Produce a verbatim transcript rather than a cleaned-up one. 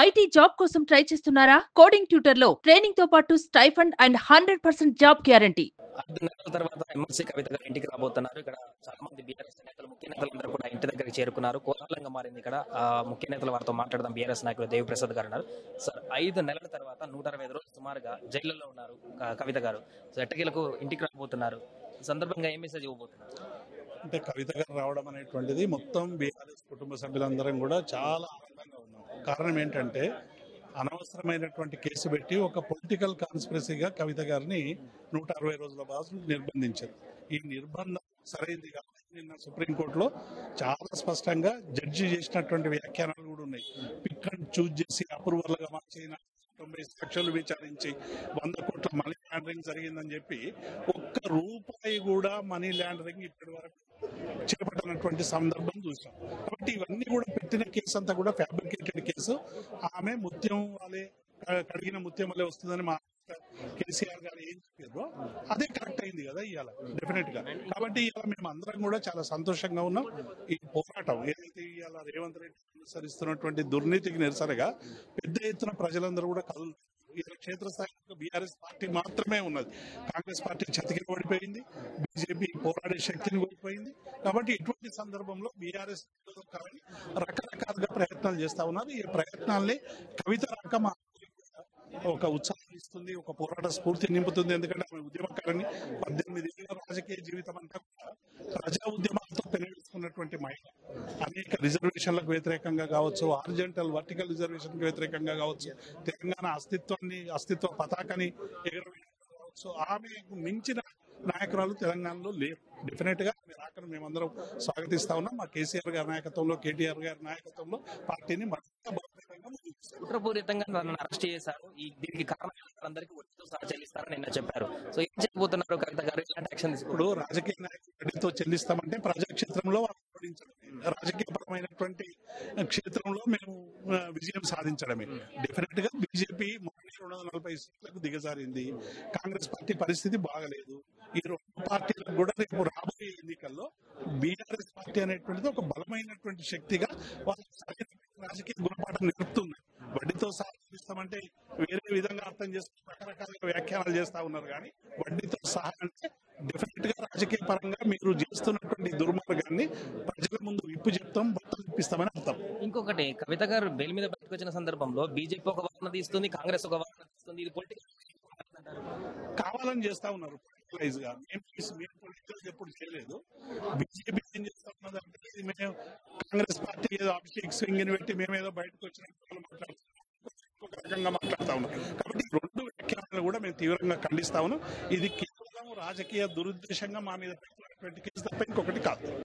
IT job కోసం try చేస్తున్నారా? Coding tutor లో ట్రైనింగ్ తో పాటు stipend and hundred percent job guarantee. ఐదు నెలల తర్వాత ఎమ్మెల్సీ కవిత గారు ఇంటికి రాబోతున్నారు. ఇక్కడ చాలా మంది బీఆర్ఎస్ నేతలు, ముఖ్య నేతలందరూ కూడా ఇంటి దగ్గరికి చేరుకున్నారు. కోలాహలంగా మారింది ఇక్కడ. ముఖ్య నేతలు వారితో మాట్లాడదాం. బీఆర్ఎస్ నాయకులు దేవి ప్రసాద్ గారు ఉన్నారు. సార్, ఐదు నెలల తర్వాత నూట అరవై ఐదు రోజులు సుమారుగా జైలులో ఉన్నారు కవిత గారు. సో ఎట్టకేలకు ఇంటికి రాబోతున్నారు. ఈ సందర్భంగా ఏం మెసేజ్ ఇవ్వబోతున్నారు? అంటే కవిత గారు రావడం అనేటువంటిది మొత్తం బీఆర్ఎస్ కుటుంబ సభ్యులందరం కూడా చాలా ఆనందంగా ఉన్నాం. కారణం ఏంటంటే, అనవసరమైనటువంటి కేసు పెట్టి ఒక పొలిటికల్ కాన్స్పిరసీగా కవిత గారిని నూట అరవై రోజుల పాటు నిర్బంధించారు. ఈ నిర్బంధం సరైంది కాబట్టి నిన్న సుప్రీంకోర్టులో చాలా స్పష్టంగా జడ్జి చేసినటువంటి వ్యాఖ్యానాలు కూడా ఉన్నాయి. పిక్ అండ్ చూజ్ చేసి అప్రూవర్లుగా మార్చిన తొంభై సాక్షులు విచారించి వంద కోట్ల మనీ ల్యాండరింగ్ జరిగిందని చెప్పి ఒక్క రూపాయి కూడా మనీ ల్యాండరింగ్ ఇప్పటి వరకు చేపట్టినటువంటి సందర్భం చూసాం. కాబట్టి ఇవన్నీ కూడా పెట్టిన కేసు అంతా కూడా ఫ్యాబ్రికేటెడ్ కేసు. ఆమె ముత్యం వాళ్ళే కడిగిన ముత్యం వల్లే వస్తుందని మా కేసీఆర్ గారు ఏం చెప్పారు, అదే కరెక్ట్ అయింది కదా ఇవాళ డెఫినెట్ గా. కాబట్టి ఇవాళ మేము అందరం కూడా చాలా సంతోషంగా ఉన్నాం. ఈ పోరాటం ఏదైతే ఇవాళ రేవంత్ రెడ్డి అనుసరిస్తున్నటువంటి దుర్నీతికి నిరసనగా పెద్ద ఎత్తున ప్రజలందరూ కూడా కదులు. ఇవాళ క్షేత్రస్థాయిలో బీఆర్ఎస్ పార్టీ మాత్రమే ఉన్నది. కాంగ్రెస్ పార్టీ చతికిన పడిపోయింది, బీజేపీ పోరాడే శక్తిని కోల్పోయింది. కాబట్టి ఇటువంటి సందర్భంలో బీఆర్ఎస్ రకరకాలుగా ప్రయత్నాలు చేస్తా ఉన్నారు. ఈ ప్రయత్నాల్ని కవిత రకం ఒక ఉత్సాహం ఇస్తుంది, ఒక పోరాట స్ఫూర్తి నింపుతుంది. ఎందుకంటే ఆమె ఉద్యమకారిణి, పద్దెనిమిది ఏళ్ళ రాజకీయ జీవితం అంతా ప్రజా ఉద్యమాలతో పెనవేసుకున్నటువంటి మహిళ. అనేక రిజర్వేషన్లకు వ్యతిరేకంగా కావచ్చు, హారిజంటల్ వర్టికల్ రిజర్వేషన్కు వ్యతిరేకంగా కావచ్చు, తెలంగాణ అస్తిత్వాన్ని అస్తిత్వ పతాకాన్ని ఎగరవేయడం కావచ్చు, ఆమెకు మించిన నాయకురాలు తెలంగాణలో లేరు. డెఫినెట్ గా ఆమె రాకను మేమందరం స్వాగతిస్తా ఉన్నాం. మా కేసీఆర్ గారి నాయకత్వంలో, కేటీఆర్ గారి నాయకత్వంలో పార్టీని మరింత కుట్రపూరితంగా నన్ను అరెస్ట్ చేశారు. ఈ దీనికి కారణాలందరికీ వడ్డీతో సహా చెల్లిస్తారని నిన్న చెప్పారు. సో ఏం చెప్పబోతున్నారు కవిత గారు? ఇలాంటి యాక్షన్ ఇప్పుడు రాజకీయ నాయకులు వడ్డీతో చెల్లిస్తామంటే ప్రజాక్షేత్రంలో రాజకీయపరమైనటువంటి క్షేత్రంలో మేము విజయం సాధించడమే. డెఫినెట్ గా బీజేపీ మొదటి రెండు వందల నలభై సీట్లకు దిగజారింది. కాంగ్రెస్ పార్టీ పరిస్థితి బాగలేదు. ఈ రెండు పార్టీలకు కూడా రేపు రాబోయే ఎన్నికల్లో బీఆర్ఎస్ పార్టీ అనేటువంటిది ఒక బలమైనటువంటి శక్తిగా వాళ్ళకి సరైన రాజకీయ గుణపాఠం నేర్పుతున్నాయి. వడ్డీతో సహకరిస్తామంటే వేరే విధంగా అర్థం చేసుకుని రకరకాలుగా వ్యాఖ్యానాలు చేస్తా ఉన్నారు. కానీ వడ్డీతో సహా అంటే డెఫినెట్ గా రాజకీయ పరంగా మీరు చేస్తున్నటువంటి దుర్మార్గాన్ని ప్రజల ముందు విప్పు చెప్తాం, బట్టలు ఇప్పిస్తామని అర్థం. ఇంకొకటి, కవిత గారు బెయిల్ మీద బయటకు వచ్చిన సందర్భంలో బీజేపీ ఒక వాదన తీస్తుంది, కాంగ్రెస్ ఒక వాదన తీస్తుంది. ఇది పొలిటికల్ కావాలని చేస్తా ఉన్నారు. పొలిటికలైజ్ గా మేము మేము పొలిటికల్ ఎప్పుడు చేయలేదు. బీజేపీ ఏం చేస్తా ఉన్నదంటే, మేము కాంగ్రెస్ పార్టీ ఏదో అభిషేక్ సింగ్ ని పెట్టి మేమేదో బయటకు వచ్చిన మాట్లాడుతున్నాం, ఒక రకంగా మాట్లాడుతా ఉన్నాం. కాబట్టి రెండు వ్యాఖ్యానాలు కూడా మేము తీవ్రంగా ఖండిస్తా ఉన్నాం. ఇది కేవలం రాజకీయ దురుద్దేశంగా మా మీద పెట్టినటువంటి కేసు తప్ప ఇంకొకటి కాదు.